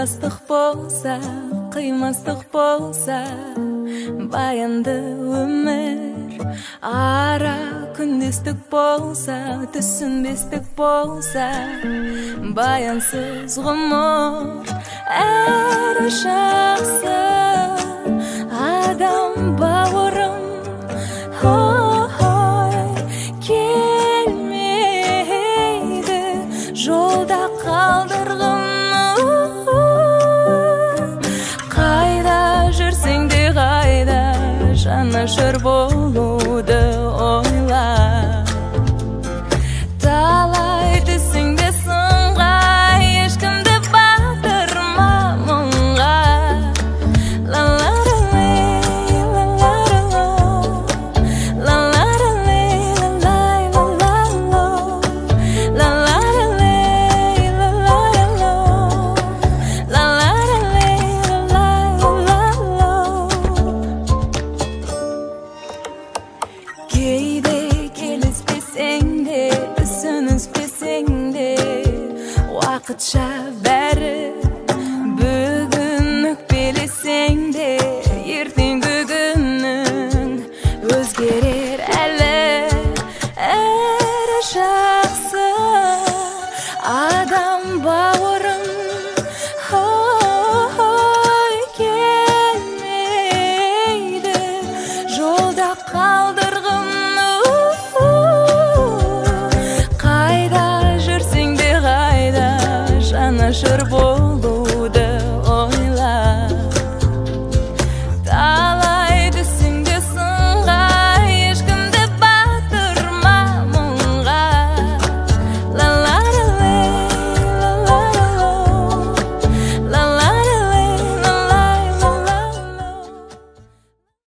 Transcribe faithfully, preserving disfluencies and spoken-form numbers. Qilasdiq bo'lsa, qiymasdiq bo'lsa, bayandi umr. Ara kundizdik bo'lsa, tushunbesdik bo'lsa, bayansiz umr. Ara shaxsi adam bavrim. Hoy kelmaydi, yo'lda qaldirg'im. Жанашыр болуды ойла Талай түсіңде сынға Ешкімді батырма мұңға Ла-ла-ра-лей, ла-ла-ра-лоу Ла-ла-ра-лей, ла-лай-ла-лай-лоу Ла-ла-ра-лей, ла-лай-ла-лоу Ла-ла-ра-лей, ла-лай-ла-лоу Uçça beri Bugünlük bilesen de Erten bugünün Özgerer әлі Әрі жақсы Адам бауырым Ой келмейді Жолда қалдырғым Қайда жүрсең de Жанашыр бол